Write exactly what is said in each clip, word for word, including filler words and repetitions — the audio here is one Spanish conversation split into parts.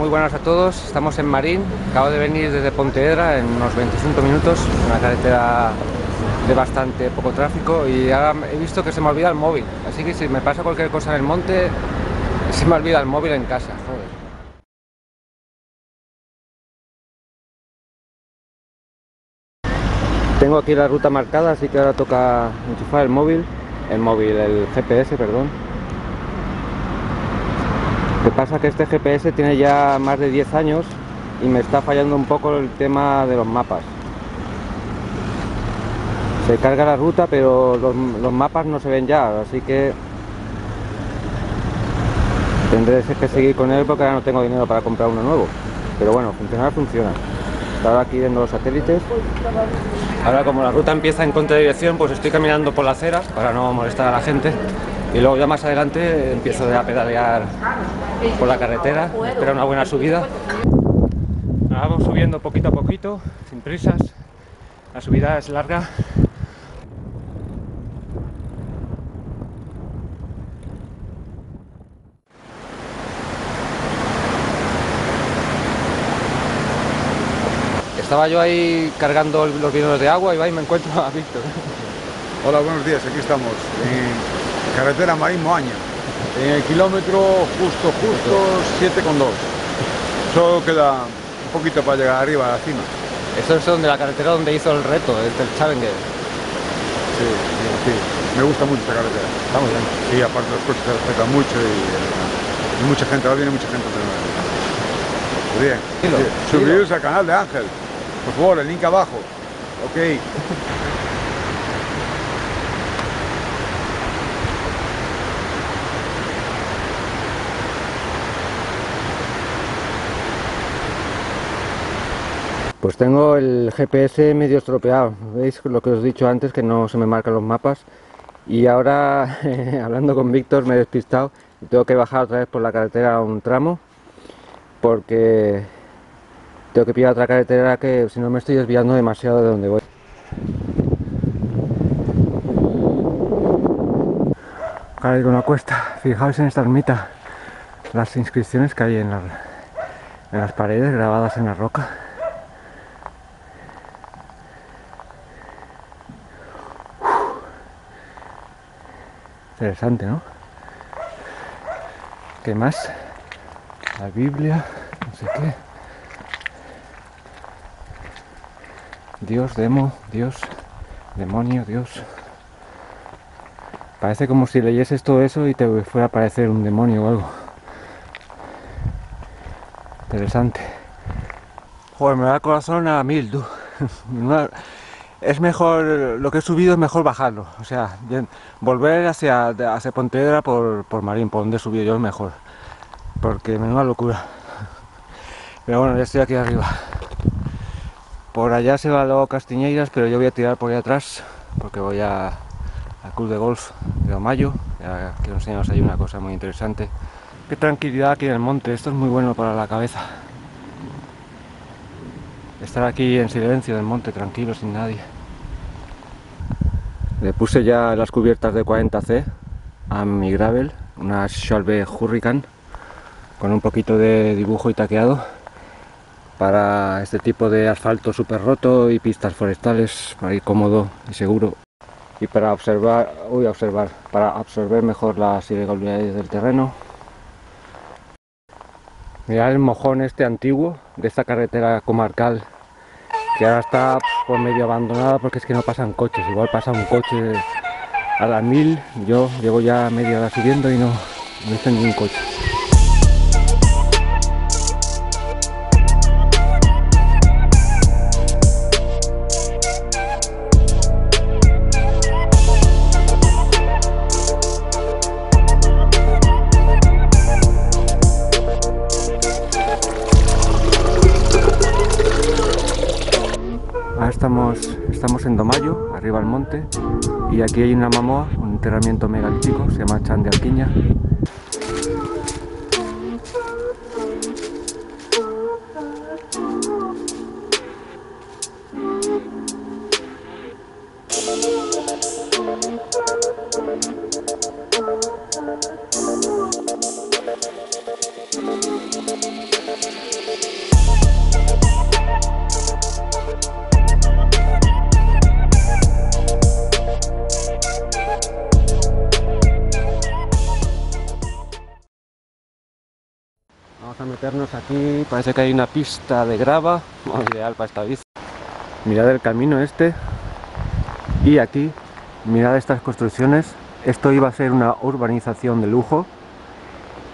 Muy buenas a todos, estamos en Marín, acabo de venir desde Pontevedra en unos veinticinco minutos, una carretera de bastante poco tráfico y ahora he visto que se me olvida el móvil, así que si me pasa cualquier cosa en el monte, se me olvida el móvil en casa, joder. Tengo aquí la ruta marcada, así que ahora toca enchufar el móvil, el móvil, el G P S, perdón. Lo que pasa es que este G P S tiene ya más de diez años y me está fallando un poco el tema de los mapas. Se carga la ruta, pero los, los mapas no se ven ya, así que tendré que seguir con él porque ahora no tengo dinero para comprar uno nuevo. Pero bueno, funcionar funciona. Ahora aquí viendo los satélites. Ahora como la ruta empieza en contradirección, pues estoy caminando por la acera para no molestar a la gente. Y luego ya más adelante empiezo a pedalear por la carretera, espero una buena subida. Ahora vamos subiendo poquito a poquito, sin prisas. La subida es larga. Estaba yo ahí cargando los bidones de agua y va y me encuentro a Víctor. Hola, buenos días, aquí estamos en carretera Marín Moaña, en el kilómetro justo, justo siete coma dos. Solo queda un poquito para llegar arriba a la cima. Eso es donde la carretera donde hizo el reto, el Challenger. Sí, sí, sí, me gusta mucho esta carretera. Está muy bien. Sí, aparte los coches se respetan mucho y, y mucha gente va bien y mucha gente no. Bien, sí, suscribiros al canal de Ángel. Por favor, el link abajo. Ok. Pues tengo el G P S medio estropeado. ¿Veis lo que os he dicho antes? Que no se me marcan los mapas. Y ahora, hablando con Víctor, me he despistado. Y tengo que bajar otra vez por la carretera a un tramo. Porque tengo que pillar otra carretera que si no me estoy desviando demasiado de donde voy. Acaba de ir una cuesta, fijaos en esta ermita, las inscripciones que hay en, la, en las paredes grabadas en la roca. Uf. Interesante, ¿no? ¿Qué más? La Biblia, no sé qué. Dios, demo, Dios, demonio, Dios. Parece como si leyeses todo eso y te fuera a aparecer un demonio o algo. Interesante. Joder, me da el corazón a mil, tú. Es mejor, lo que he subido es mejor bajarlo. O sea, volver hacia, hacia Pontevedra por, por Marín, por donde he subido yo es mejor. Porque menuda locura. Pero bueno, ya estoy aquí arriba. Por allá se va luego Castiñeiras, pero yo voy a tirar por ahí atrás porque voy a, a club de golf de Domayo. Ya quiero enseñaros ahí una cosa muy interesante. Qué tranquilidad aquí en el monte, esto es muy bueno para la cabeza. Estar aquí en silencio en el monte, tranquilo, sin nadie. Le puse ya las cubiertas de cuarenta C a mi gravel, una Schwalbe Hurricane con un poquito de dibujo y taqueado. Para este tipo de asfalto súper roto y pistas forestales, para ir cómodo y seguro. Y para observar, uy, observar, para absorber mejor las irregularidades del terreno. Mirad el mojón este antiguo de esta carretera comarcal, que ahora está por medio abandonada porque es que no pasan coches. Igual pasa un coche a las mil, yo llevo ya media hora subiendo y no, no hice ningún coche. Estamos, estamos en Domayo, arriba al monte, y aquí hay una Mamoa, un enterramiento megalítico, se llama Chan de Arquiña. meternos aquí. Parece que hay una pista de grava, bueno, ideal para esta bici. Mirad el camino este. Y aquí, mirad estas construcciones. Esto iba a ser una urbanización de lujo.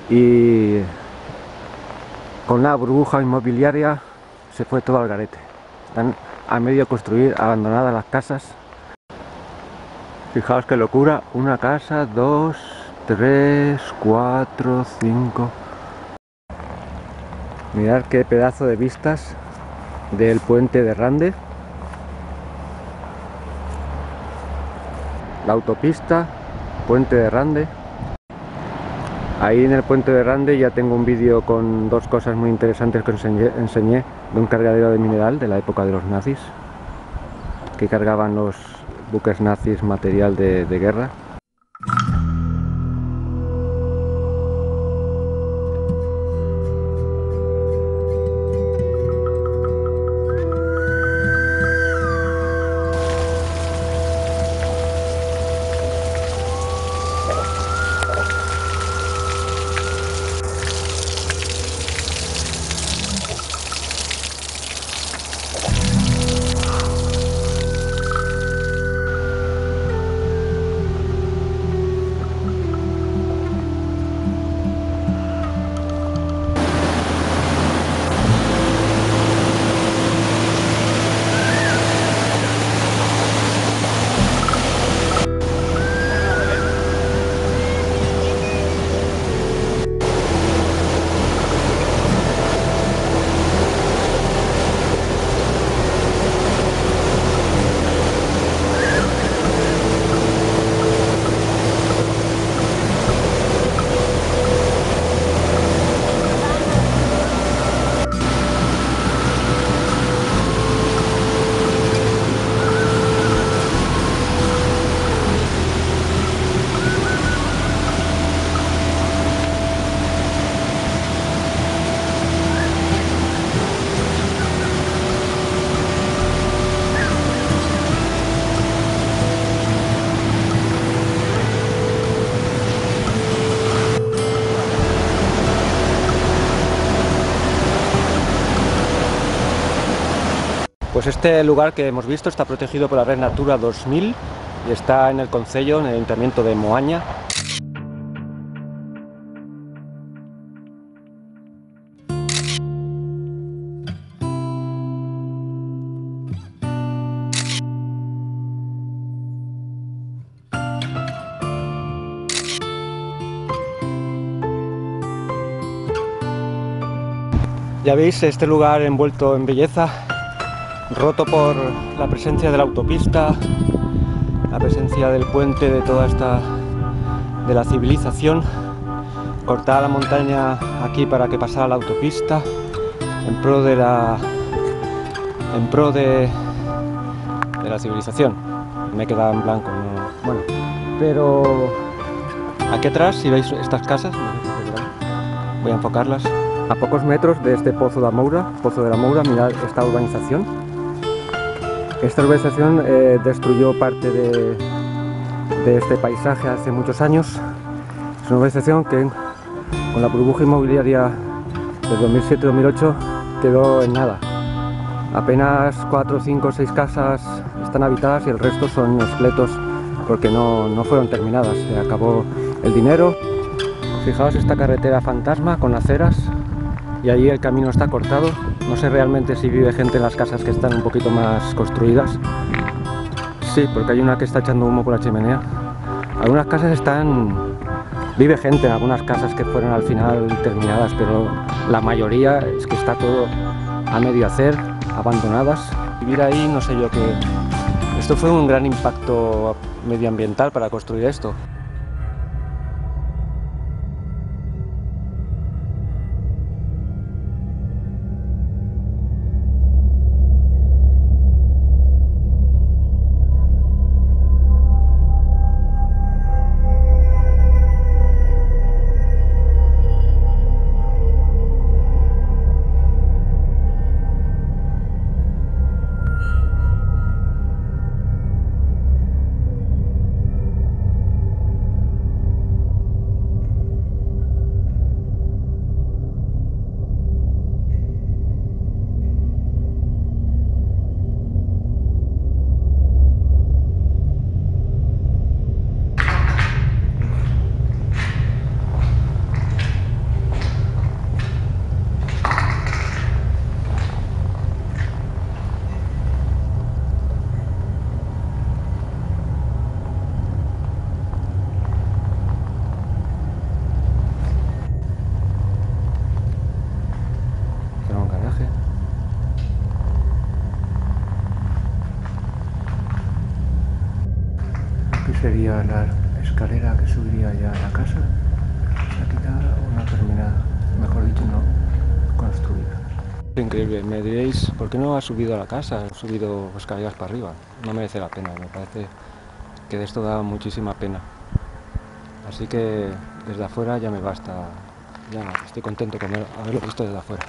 Y con la burbuja inmobiliaria se fue todo al garete. Están a medio construir, abandonadas las casas. Fijaos qué locura. Una casa, dos, tres, cuatro, cinco. Mirad qué pedazo de vistas del puente de Rande. La autopista, puente de Rande. Ahí en el puente de Rande ya tengo un vídeo con dos cosas muy interesantes que enseñé, enseñé de un cargadero de mineral de la época de los nazis, que cargaban los buques nazis material de, de guerra. Pues este lugar que hemos visto está protegido por la Red Natura dos mil y está en el concello, en el ayuntamiento de Moaña. Ya veis este lugar envuelto en belleza, roto por la presencia de la autopista, la presencia del puente, de toda esta, de la civilización. Cortada la montaña aquí para que pasara la autopista en pro de la en pro de, de la civilización. Me he quedado en blanco, no, bueno, pero aquí atrás, si veis estas casas, voy a enfocarlas. A pocos metros de este Pozo de la Moura, Pozo de la Moura, mirad esta urbanización. Esta urbanización eh, destruyó parte de, de este paisaje hace muchos años. Es una urbanización que con la burbuja inmobiliaria del dos mil siete dos mil ocho quedó en nada. Apenas cuatro, cinco, seis casas están habitadas y el resto son esqueletos porque no, no fueron terminadas. Se acabó el dinero. Fijaos esta carretera fantasma con aceras y allí el camino está cortado. No sé realmente si vive gente en las casas que están un poquito más construidas. Sí, porque hay una que está echando humo por la chimenea. Algunas casas están... Vive gente en algunas casas que fueron al final terminadas, pero la mayoría es que está todo a medio hacer, abandonadas. Vivir ahí, no sé yo qué... Esto fue un gran impacto medioambiental para construir esto. sería la escalera que subiría ya a la casa. Aquí está una terminada, mejor dicho, no construida. Increíble, me diréis, ¿por qué no has subido a la casa? Has subido escaleras para arriba. No merece la pena, me parece que de esto da muchísima pena. Así que desde afuera ya me basta, ya no, estoy contento con haberlo visto desde afuera.